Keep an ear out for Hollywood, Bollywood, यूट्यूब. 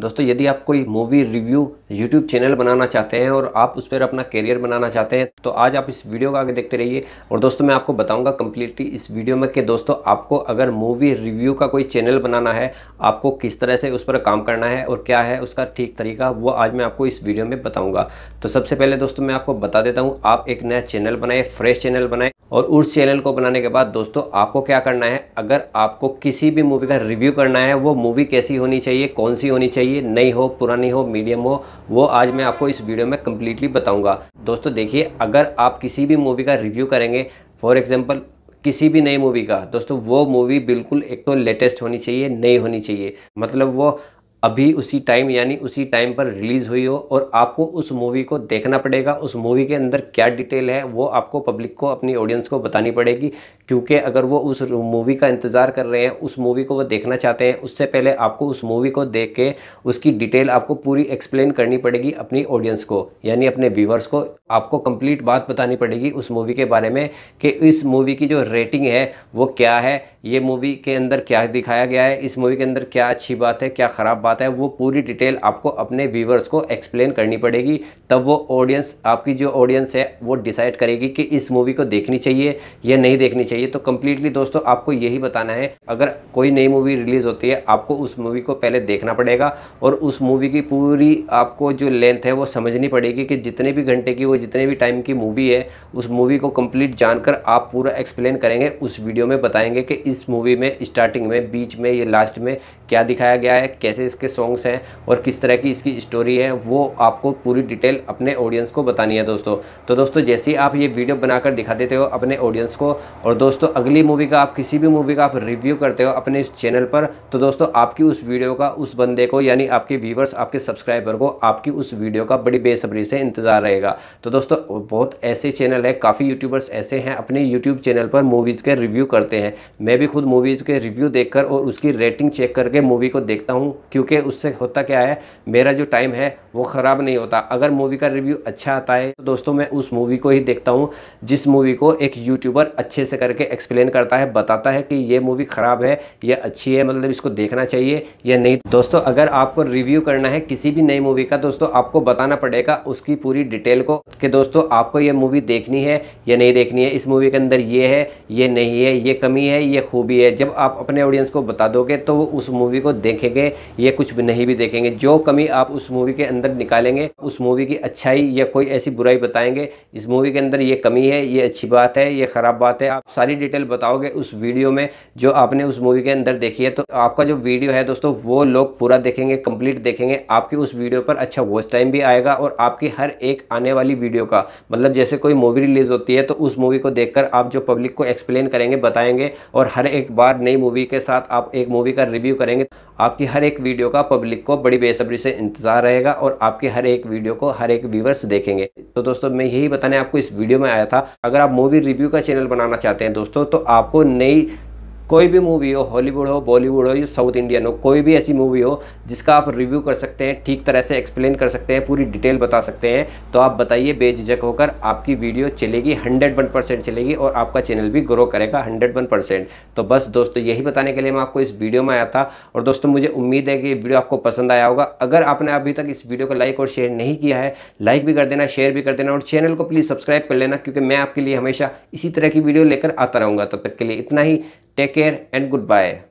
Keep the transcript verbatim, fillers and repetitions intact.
दोस्तों यदि आप कोई मूवी रिव्यू यूट्यूब चैनल बनाना चाहते हैं और आप उस पर अपना करियर बनाना चाहते हैं तो आज आप इस वीडियो को आगे देखते रहिए। और दोस्तों मैं आपको बताऊंगा कंप्लीटली इस वीडियो में कि दोस्तों आपको अगर मूवी रिव्यू का कोई चैनल बनाना है, आपको किस तरह से उस पर काम करना है और क्या है उसका ठीक तरीका, वो आज मैं आपको इस वीडियो में बताऊँगा। तो सबसे पहले दोस्तों मैं आपको बता देता हूँ, आप एक नया चैनल बनाए, फ्रेश चैनल बनाए और उस चैनल को बनाने के बाद दोस्तों आपको क्या करना है, अगर आपको किसी भी मूवी का रिव्यू करना है, वो मूवी कैसी होनी चाहिए, कौन सी होनी चाहिए, नई हो, पुरानी हो, मीडियम हो, वो आज मैं आपको इस वीडियो में कम्प्लीटली बताऊंगा। दोस्तों देखिए, अगर आप किसी भी मूवी का रिव्यू करेंगे, फॉर एग्जाम्पल किसी भी नई मूवी का, दोस्तों वो मूवी बिल्कुल एक तो लेटेस्ट होनी चाहिए, नई होनी चाहिए, मतलब वो अभी उसी टाइम यानी उसी टाइम पर रिलीज़ हुई हो और आपको उस मूवी को देखना पड़ेगा। उस मूवी के अंदर क्या डिटेल है वो आपको पब्लिक को, अपनी ऑडियंस को बतानी पड़ेगी, क्योंकि अगर वो उस मूवी का इंतज़ार कर रहे हैं, उस मूवी को वो देखना चाहते हैं, उससे पहले आपको उस मूवी को देख के उसकी डिटेल आपको पूरी एक्सप्लेन करनी पड़ेगी अपनी ऑडियंस को, यानी अपने व्यूवर्स को। आपको कंप्लीट बात बतानी पड़ेगी उस मूवी के बारे में कि इस मूवी की जो रेटिंग है वो क्या है, ये मूवी के अंदर क्या दिखाया गया है, इस मूवी के अंदर क्या अच्छी बात है, क्या ख़राब बात है, वो पूरी डिटेल आपको अपने व्यूवर्स को एक्सप्लेन करनी पड़ेगी। तब वो ऑडियंस, आपकी जो ऑडियंस है, वो डिसाइड करेगी कि इस मूवी को देखनी चाहिए या नहीं देखनी चाहिए। तो कंप्लीटली दोस्तों आपको यही बताना है, अगर कोई नई मूवी रिलीज़ होती है आपको उस मूवी को पहले देखना पड़ेगा और उस मूवी की पूरी आपको जो लेंथ है वो समझनी पड़ेगी कि जितने भी घंटे की वो जितने भी टाइम की मूवी है, उस मूवी को कंप्लीट जानकर आप पूरा एक्सप्लेन करेंगे, उस वीडियो में बताएंगे कि इस मूवी में स्टार्टिंग में, बीच में, ये लास्ट में क्या दिखाया गया है, कैसे इसके सॉन्ग्स हैं और किस तरह की इसकी स्टोरी है, वो आपको पूरी डिटेल अपने ऑडियंस को बतानी है दोस्तों। तो दोस्तों जैसे ही आप ये वीडियो बनाकर दिखा देते हो अपने ऑडियंस को और दोस्तों अगली मूवी का, आप किसी भी मूवी का आप रिव्यू करते हो अपने इस चैनल पर, तो दोस्तों आपकी उस वीडियो का उस बंदे को यानी आपके व्यूवर्स, आपके सब्सक्राइबर को आपकी उस वीडियो का बड़ी बेसब्री से इंतजार रहेगा। तो दोस्तों बहुत ऐसे चैनल है, काफ़ी यूट्यूबर्स ऐसे हैं अपने यूट्यूब चैनल पर मूवीज़ के रिव्यू करते हैं। मैं भी खुद मूवीज़ के रिव्यू देखकर और उसकी रेटिंग चेक करके मूवी को देखता हूँ, क्योंकि उससे होता क्या है, मेरा जो टाइम है वो ख़राब नहीं होता। अगर मूवी का रिव्यू अच्छा आता है तो दोस्तों मैं उस मूवी को ही देखता हूँ जिस मूवी को एक यूट्यूबर अच्छे से करके एक्सप्लेन करता है, बताता है कि ये मूवी ख़राब है या अच्छी है, मतलब इसको देखना चाहिए या नहीं। दोस्तों अगर आपको रिव्यू करना है किसी भी नई मूवी का, दोस्तों आपको बताना पड़ेगा उसकी पूरी डिटेल को कि दोस्तों आपको ये मूवी देखनी है या नहीं देखनी है, इस मूवी के अंदर ये है, ये नहीं है, ये कमी है, ये खूबी है। जब आप अपने ऑडियंस को बता दोगे तो वो उस मूवी को देखेंगे या कुछ भी नहीं भी देखेंगे। जो कमी आप उस मूवी के अंदर निकालेंगे, उस मूवी की अच्छाई या कोई ऐसी बुराई बताएंगे, इस मूवी के अंदर ये कमी है, ये अच्छी बात है, ये ख़राब बात है, आप सारी डिटेल बताओगे उस वीडियो में जो आपने उस मूवी के अंदर देखी है। तो आपका जो वीडियो है दोस्तों वो लोग पूरा देखेंगे, कंप्लीट देखेंगे, आपकी उस वीडियो पर अच्छा वॉच टाइम भी आएगा और आपकी हर एक आने वाली वीडियो का, मतलब जैसे कोई मूवी रिलीज़ होती है तो उस मूवी को देख कर आप जो पब्लिक को एक्सप्लेन करेंगे, बताएंगे और हर एक बार नई मूवी के साथ आप एक मूवी का रिव्यू करेंगे, आपकी हर एक वीडियो का पब्लिक को बड़ी बेसब्री से इंतजार रहेगा और आपके हर एक वीडियो को हर एक व्यूवर्स देखेंगे। तो दोस्तों मैं यही बताने आपको इस वीडियो में आया था। अगर आप मूवी रिव्यू का चैनल बनाना चाहते हैं दोस्तों, तो आपको नई कोई भी मूवी हो, हॉलीवुड हो, बॉलीवुड हो या साउथ इंडियन हो, कोई भी ऐसी मूवी हो जिसका आप रिव्यू कर सकते हैं, ठीक तरह से एक्सप्लेन कर सकते हैं, पूरी डिटेल बता सकते हैं, तो आप बताइए बेझिझक होकर, आपकी वीडियो चलेगी, हंड्रेड वन परसेंट चलेगी और आपका चैनल भी ग्रो करेगा हंड्रेड वन परसेंट। तो बस दोस्तों यही बताने के लिए मैं आपको इस वीडियो में आया था और दोस्तों मुझे उम्मीद है कि ये वीडियो आपको पसंद आया होगा। अगर आपने अभी तक इस वीडियो को लाइक और शेयर नहीं किया है, लाइक भी कर देना, शेयर भी कर देना और चैनल को प्लीज़ सब्सक्राइब कर लेना, क्योंकि मैं आपके लिए हमेशा इसी तरह की वीडियो लेकर आता रहूँगा। तब तक के लिए इतना ही, take care and good bye.